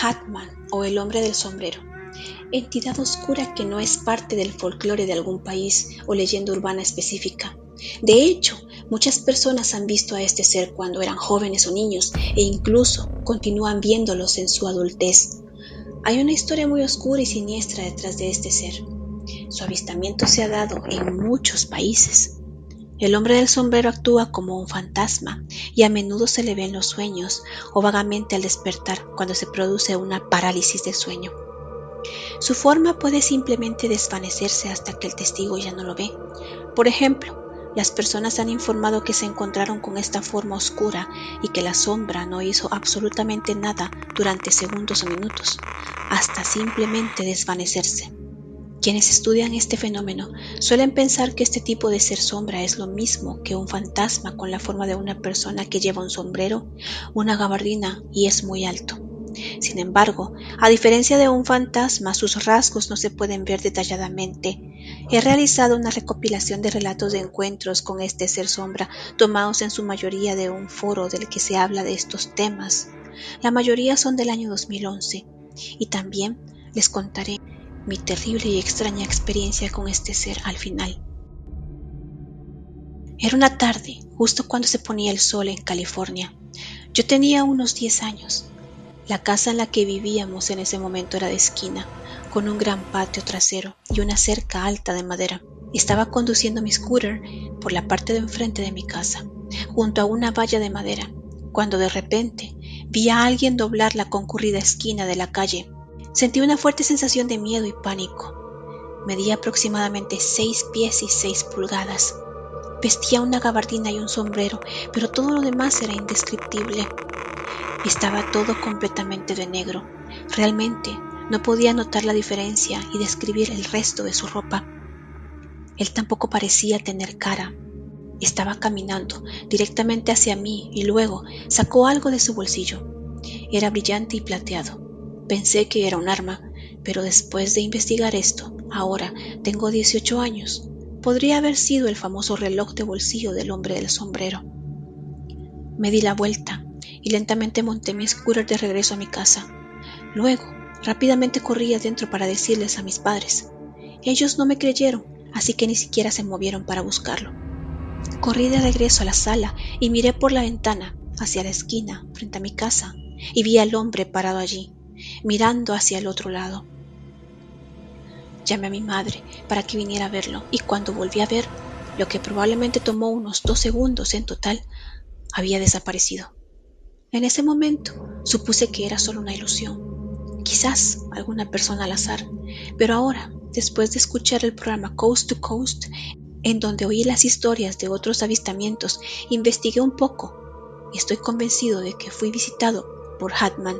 Hatman o el hombre del sombrero, entidad oscura que no es parte del folclore de algún país o leyenda urbana específica. De hecho, muchas personas han visto a este ser cuando eran jóvenes o niños e incluso continúan viéndolos en su adultez. Hay una historia muy oscura y siniestra detrás de este ser. Su avistamiento se ha dado en muchos países. El hombre del sombrero actúa como un fantasma y a menudo se le ve en los sueños o vagamente al despertar cuando se produce una parálisis de sueño. Su forma puede simplemente desvanecerse hasta que el testigo ya no lo ve. Por ejemplo, las personas han informado que se encontraron con esta forma oscura y que la sombra no hizo absolutamente nada durante segundos o minutos, hasta simplemente desvanecerse. Quienes estudian este fenómeno suelen pensar que este tipo de ser sombra es lo mismo que un fantasma con la forma de una persona que lleva un sombrero, una gabardina y es muy alto. Sin embargo, a diferencia de un fantasma, sus rasgos no se pueden ver detalladamente. He realizado una recopilación de relatos de encuentros con este ser sombra, tomados en su mayoría de un foro del que se habla de estos temas. La mayoría son del año 2011, y también les contaré mi terrible y extraña experiencia con este ser al final. Era una tarde, justo cuando se ponía el sol en California. Yo tenía unos 10 años. La casa en la que vivíamos en ese momento era de esquina, con un gran patio trasero y una cerca alta de madera. Estaba conduciendo mi scooter por la parte de enfrente de mi casa, junto a una valla de madera, cuando de repente vi a alguien doblar la concurrida esquina de la calle. Sentí una fuerte sensación de miedo y pánico. Medía aproximadamente 6 pies y 6 pulgadas. Vestía una gabardina y un sombrero, pero todo lo demás era indescriptible. Estaba todo completamente de negro. Realmente no podía notar la diferencia y describir el resto de su ropa. Él tampoco parecía tener cara. Estaba caminando directamente hacia mí y luego sacó algo de su bolsillo. Era brillante y plateado. Pensé que era un arma, pero después de investigar esto, ahora tengo 18 años. Podría haber sido el famoso reloj de bolsillo del hombre del sombrero. Me di la vuelta y lentamente monté mi scooter de regreso a mi casa. Luego, rápidamente corrí adentro para decirles a mis padres. Ellos no me creyeron, así que ni siquiera se movieron para buscarlo. Corrí de regreso a la sala y miré por la ventana, hacia la esquina, frente a mi casa, y vi al hombre parado allí, mirando hacia el otro lado. Llamé a mi madre para que viniera a verlo, y cuando volví a ver, lo que probablemente tomó unos 2 segundos en total, había desaparecido. En ese momento, supuse que era solo una ilusión, quizás alguna persona al azar, pero ahora, después de escuchar el programa Coast to Coast, en donde oí las historias de otros avistamientos, investigué un poco y estoy convencido de que fui visitado por Hatman.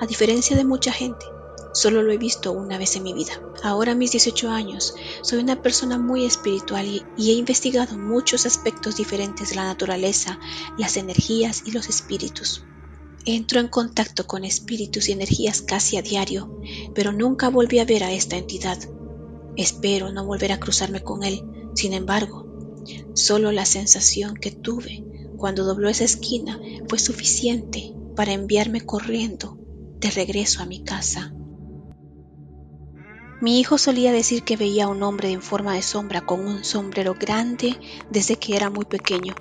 A diferencia de mucha gente, solo lo he visto una vez en mi vida. Ahora a mis 18 años, soy una persona muy espiritual y he investigado muchos aspectos diferentes de la naturaleza, las energías y los espíritus. Entro en contacto con espíritus y energías casi a diario, pero nunca volví a ver a esta entidad. Espero no volver a cruzarme con él. Sin embargo, solo la sensación que tuve cuando dobló esa esquina fue suficiente para enviarme corriendo de regreso a mi casa. Mi hijo solía decir que veía a un hombre en forma de sombra con un sombrero grande desde que era muy pequeño,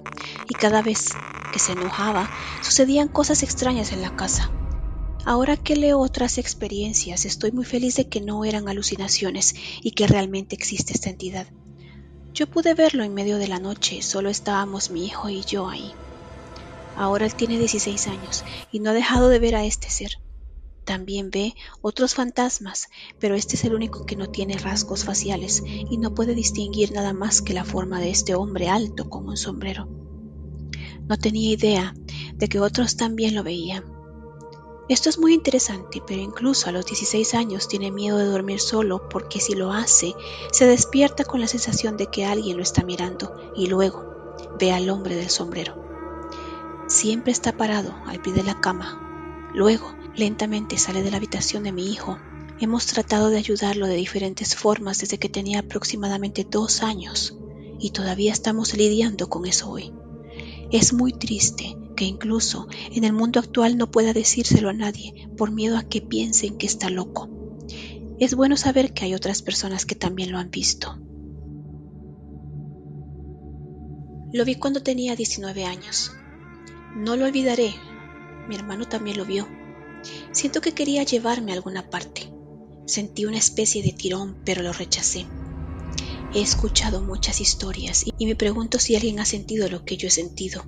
y cada vez que se enojaba sucedían cosas extrañas en la casa. Ahora que leo otras experiencias, estoy muy feliz de que no eran alucinaciones y que realmente existe esta entidad. Yo pude verlo en medio de la noche, solo estábamos mi hijo y yo ahí. Ahora él tiene 16 años y no ha dejado de ver a este ser. También ve otros fantasmas, pero este es el único que no tiene rasgos faciales y no puede distinguir nada más que la forma de este hombre alto con un sombrero. No tenía idea de que otros también lo veían. Esto es muy interesante, pero incluso a los 16 años tiene miedo de dormir solo porque si lo hace, se despierta con la sensación de que alguien lo está mirando y luego ve al hombre del sombrero. Siempre está parado al pie de la cama. Luego, lentamente sale de la habitación de mi hijo. Hemos tratado de ayudarlo de diferentes formas desde que tenía aproximadamente 2 años y todavía estamos lidiando con eso hoy. Es muy triste que incluso en el mundo actual no pueda decírselo a nadie por miedo a que piensen que está loco. Es bueno saber que hay otras personas que también lo han visto. Lo vi cuando tenía 19 años. No lo olvidaré. Mi hermano también lo vio. Siento que quería llevarme a alguna parte. Sentí una especie de tirón, pero lo rechacé. He escuchado muchas historias y me pregunto si alguien ha sentido lo que yo he sentido.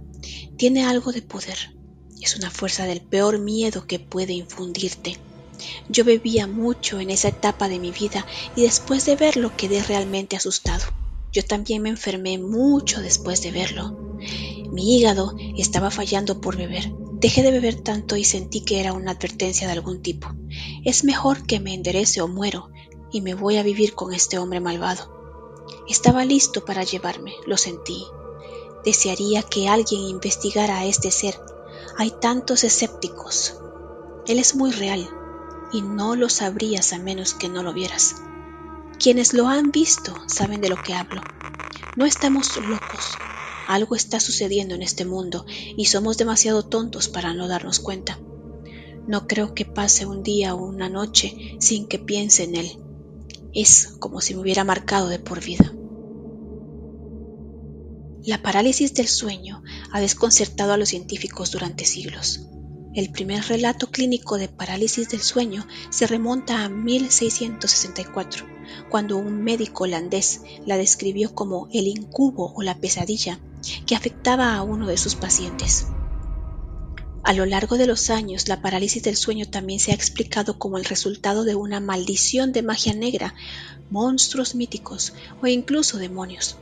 Tiene algo de poder. Es una fuerza del peor miedo que puede infundirte. Yo bebía mucho en esa etapa de mi vida y después de verlo quedé realmente asustado. Yo también me enfermé mucho después de verlo. Mi hígado estaba fallando por beber. Dejé de beber tanto y sentí que era una advertencia de algún tipo. Es mejor que me enderece o muero y me voy a vivir con este hombre malvado. Estaba listo para llevarme, lo sentí. Desearía que alguien investigara a este ser. Hay tantos escépticos. Él es muy real. Y no lo sabrías a menos que no lo vieras. Quienes lo han visto saben de lo que hablo. No estamos locos. Algo está sucediendo en este mundo y somos demasiado tontos para no darnos cuenta. No creo que pase un día o una noche sin que piense en él. Es como si me hubiera marcado de por vida. La parálisis del sueño ha desconcertado a los científicos durante siglos. El primer relato clínico de parálisis del sueño se remonta a 1664, cuando un médico holandés la describió como el incubo o la pesadilla que afectaba a uno de sus pacientes. A lo largo de los años, la parálisis del sueño también se ha explicado como el resultado de una maldición de magia negra, monstruos míticos o incluso demonios.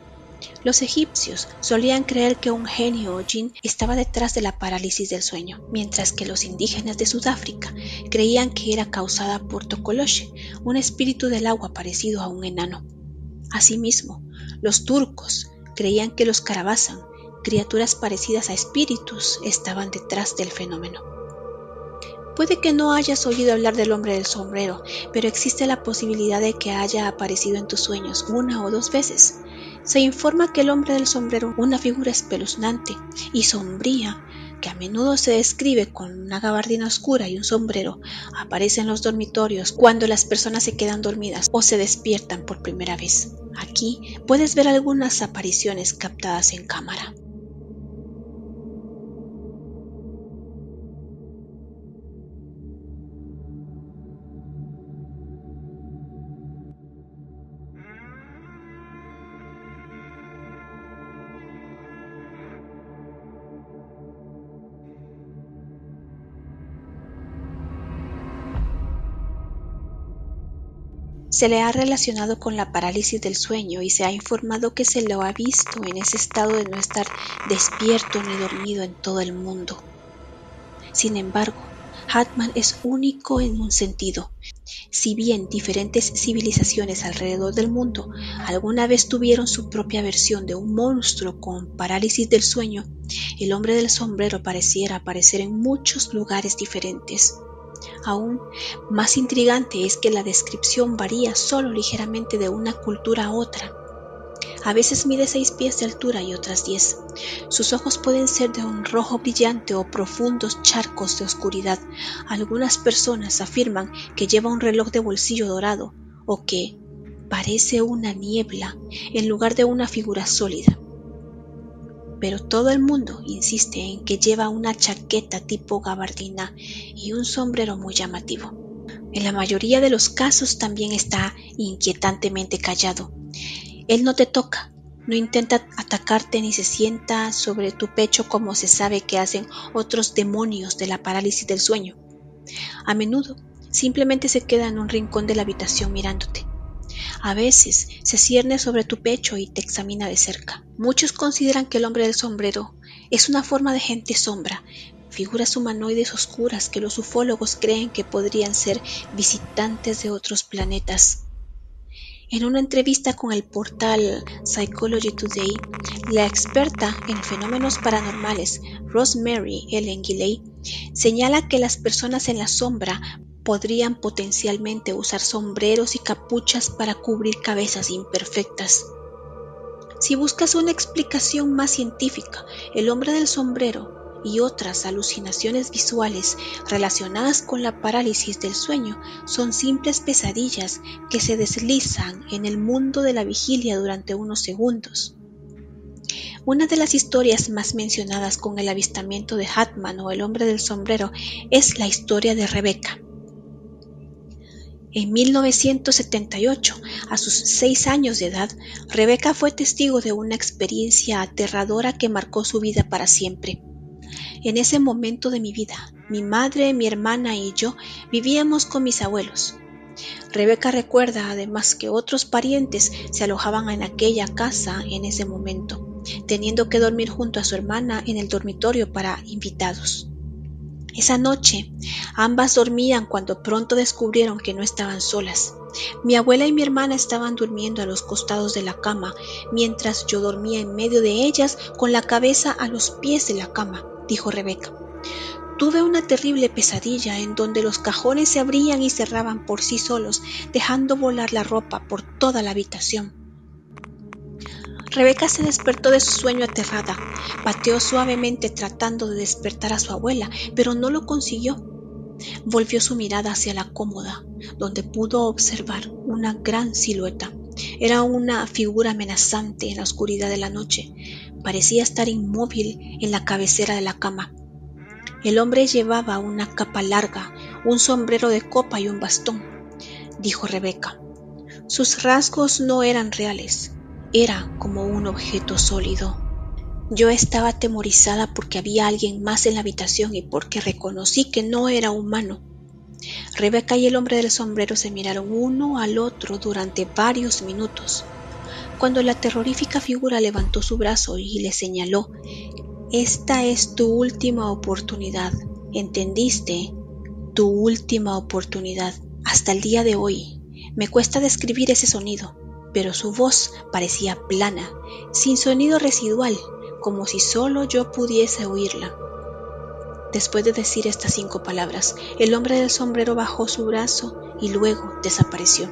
Los egipcios solían creer que un genio o jin estaba detrás de la parálisis del sueño, mientras que los indígenas de Sudáfrica creían que era causada por Tokoloshe, un espíritu del agua parecido a un enano. Asimismo, los turcos creían que los karazan, criaturas parecidas a espíritus, estaban detrás del fenómeno. Puede que no hayas oído hablar del hombre del sombrero, pero existe la posibilidad de que haya aparecido en tus sueños una o dos veces. Se informa que el hombre del sombrero, una figura espeluznante y sombría, que a menudo se describe con una gabardina oscura y un sombrero, aparece en los dormitorios cuando las personas se quedan dormidas o se despiertan por primera vez. Aquí puedes ver algunas apariciones captadas en cámara. Se le ha relacionado con la parálisis del sueño y se ha informado que se lo ha visto en ese estado de no estar despierto ni dormido en todo el mundo. Sin embargo, Hatman es único en un sentido. Si bien diferentes civilizaciones alrededor del mundo alguna vez tuvieron su propia versión de un monstruo con parálisis del sueño, el hombre del sombrero pareciera aparecer en muchos lugares diferentes. Aún más intrigante es que la descripción varía solo ligeramente de una cultura a otra. A veces mide 6 pies de altura y otras 10. Sus ojos pueden ser de un rojo brillante o profundos charcos de oscuridad. Algunas personas afirman que lleva un reloj de bolsillo dorado o que parece una niebla en lugar de una figura sólida. Pero todo el mundo insiste en que lleva una chaqueta tipo gabardina y un sombrero muy llamativo. En la mayoría de los casos también está inquietantemente callado. Él no te toca, no intenta atacarte ni se sienta sobre tu pecho como se sabe que hacen otros demonios de la parálisis del sueño. A menudo simplemente se queda en un rincón de la habitación mirándote. A veces se cierne sobre tu pecho y te examina de cerca. Muchos consideran que el hombre del sombrero es una forma de gente sombra, figuras humanoides oscuras que los ufólogos creen que podrían ser visitantes de otros planetas. En una entrevista con el portal Psychology Today, la experta en fenómenos paranormales Rosemary Ellen Guiley señala que las personas en la sombra podrían potencialmente usar sombreros y capuchas para cubrir cabezas imperfectas. Si buscas una explicación más científica, el hombre del sombrero y otras alucinaciones visuales relacionadas con la parálisis del sueño son simples pesadillas que se deslizan en el mundo de la vigilia durante unos segundos. Una de las historias más mencionadas con el avistamiento de Hatman o el hombre del sombrero es la historia de Rebeca. En 1978, a sus 6 años de edad, Rebeca fue testigo de una experiencia aterradora que marcó su vida para siempre. En ese momento de mi vida, mi madre, mi hermana y yo vivíamos con mis abuelos. Rebeca recuerda además que otros parientes se alojaban en aquella casa en ese momento, teniendo que dormir junto a su hermana en el dormitorio para invitados. Esa noche, ambas dormían cuando pronto descubrieron que no estaban solas. Mi abuela y mi hermana estaban durmiendo a los costados de la cama, mientras yo dormía en medio de ellas con la cabeza a los pies de la cama, dijo Rebeca. Tuve una terrible pesadilla en donde los cajones se abrían y cerraban por sí solos, dejando volar la ropa por toda la habitación. Rebeca se despertó de su sueño aterrada. Pateó suavemente tratando de despertar a su abuela, pero no lo consiguió. Volvió su mirada hacia la cómoda, donde pudo observar una gran silueta. Era una figura amenazante en la oscuridad de la noche. Parecía estar inmóvil en la cabecera de la cama. El hombre llevaba una capa larga, un sombrero de copa y un bastón, dijo Rebeca. Sus rasgos no eran reales. Era como un objeto sólido. Yo estaba atemorizada porque había alguien más en la habitación y porque reconocí que no era humano. Rebeca y el hombre del sombrero se miraron uno al otro durante varios minutos. Cuando la terrorífica figura levantó su brazo y le señaló, «Esta es tu última oportunidad, ¿entendiste? Tu última oportunidad. Hasta el día de hoy. Me cuesta describir ese sonido». Pero su voz parecía plana, sin sonido residual, como si solo yo pudiese oírla. Después de decir estas 5 palabras, el hombre del sombrero bajó su brazo y luego desapareció.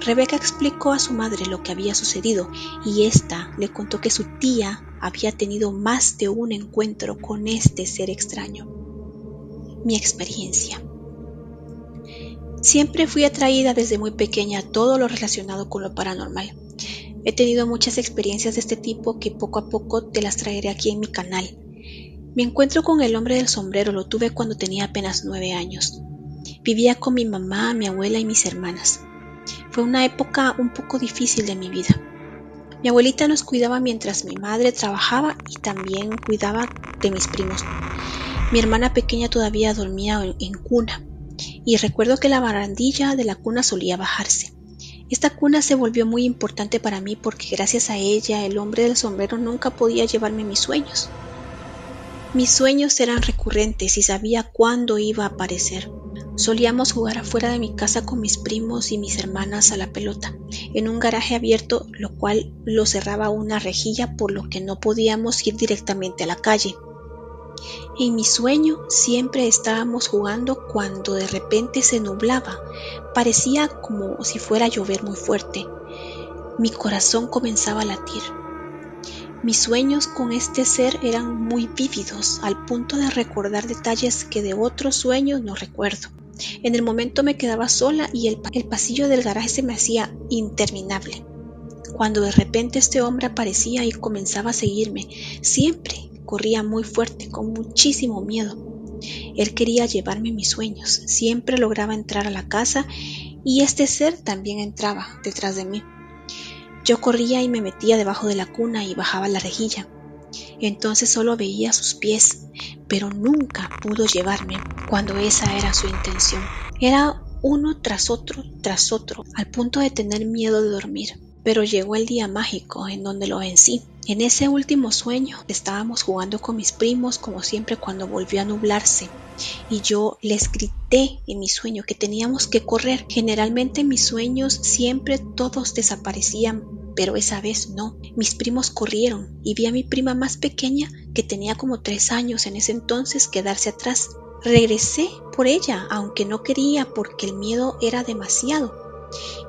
Rebeca explicó a su madre lo que había sucedido y ésta le contó que su tía había tenido más de un encuentro con este ser extraño. Mi experiencia. Siempre fui atraída desde muy pequeña a todo lo relacionado con lo paranormal. He tenido muchas experiencias de este tipo que poco a poco te las traeré aquí en mi canal. Mi encuentro con el hombre del sombrero lo tuve cuando tenía apenas 9 años. Vivía con mi mamá, mi abuela y mis hermanas. Fue una época un poco difícil de mi vida. Mi abuelita nos cuidaba mientras mi madre trabajaba y también cuidaba de mis primos. Mi hermana pequeña todavía dormía en cuna. Y recuerdo que la barandilla de la cuna solía bajarse. Esta cuna se volvió muy importante para mí porque gracias a ella el hombre del sombrero nunca podía llevarme mis sueños. Mis sueños eran recurrentes y sabía cuándo iba a aparecer. Solíamos jugar afuera de mi casa con mis primos y mis hermanas a la pelota, en un garaje abierto, lo cual lo cerraba una rejilla por lo que no podíamos ir directamente a la calle. En mi sueño siempre estábamos jugando cuando de repente se nublaba. Parecía como si fuera a llover muy fuerte. Mi corazón comenzaba a latir. Mis sueños con este ser eran muy vívidos, al punto de recordar detalles que de otros sueños no recuerdo. En el momento me quedaba sola y el pasillo del garaje se me hacía interminable. Cuando de repente este hombre aparecía y comenzaba a seguirme, siempre corría muy fuerte, con muchísimo miedo. Él quería llevarme mis sueños. Siempre lograba entrar a la casa y este ser también entraba detrás de mí. Yo corría y me metía debajo de la cuna y bajaba la rejilla. Entonces solo veía sus pies, pero nunca pudo llevarme cuando esa era su intención. Era uno tras otro, al punto de tener miedo de dormir. Pero llegó el día mágico en donde lo vencí. En ese último sueño estábamos jugando con mis primos como siempre cuando volvió a nublarse y yo les grité en mi sueño que teníamos que correr. Generalmente en mis sueños siempre todos desaparecían, pero esa vez no. Mis primos corrieron y vi a mi prima más pequeña que tenía como 3 años en ese entonces quedarse atrás. Regresé por ella, aunque no quería porque el miedo era demasiado.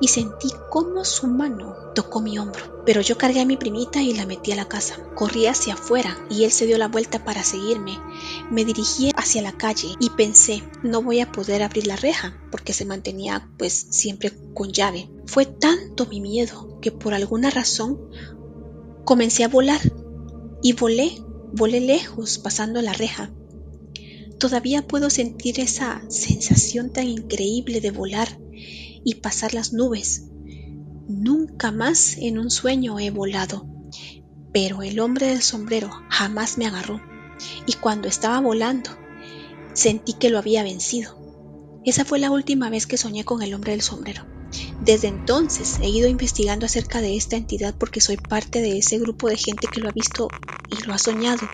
y sentí cómo su mano tocó mi hombro. Pero yo cargué a mi primita y la metí a la casa. Corrí hacia afuera y él se dio la vuelta para seguirme. Me dirigí hacia la calle y pensé, no voy a poder abrir la reja porque se mantenía pues siempre con llave. Fue tanto mi miedo que por alguna razón comencé a volar y volé lejos pasando la reja. Todavía puedo sentir esa sensación tan increíble de volar y pasar las nubes. Nunca más en un sueño he volado, pero el hombre del sombrero jamás me agarró y cuando estaba volando sentí que lo había vencido. Esa fue la última vez que soñé con el hombre del sombrero. Desde entonces he ido investigando acerca de esta entidad porque soy parte de ese grupo de gente que lo ha visto y lo ha soñado,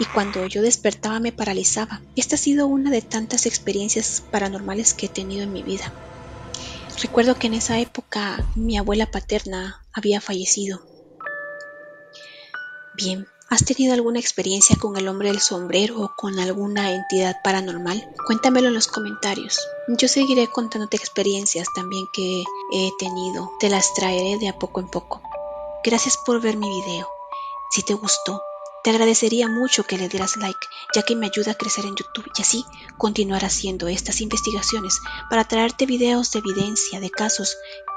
y cuando yo despertaba me paralizaba. Esta ha sido una de tantas experiencias paranormales que he tenido en mi vida. Recuerdo que en esa época mi abuela paterna había fallecido. Bien, ¿has tenido alguna experiencia con el hombre del sombrero o con alguna entidad paranormal? Cuéntamelo en los comentarios. Yo seguiré contándote experiencias también que he tenido. Te las traeré de a poco en poco. Gracias por ver mi video. Si te gustó, te agradecería mucho que le dieras like, ya que me ayuda a crecer en YouTube y así continuar haciendo estas investigaciones para traerte videos de evidencia de casos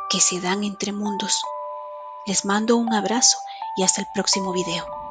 que se dan entre mundos. Les mando un abrazo y hasta el próximo video.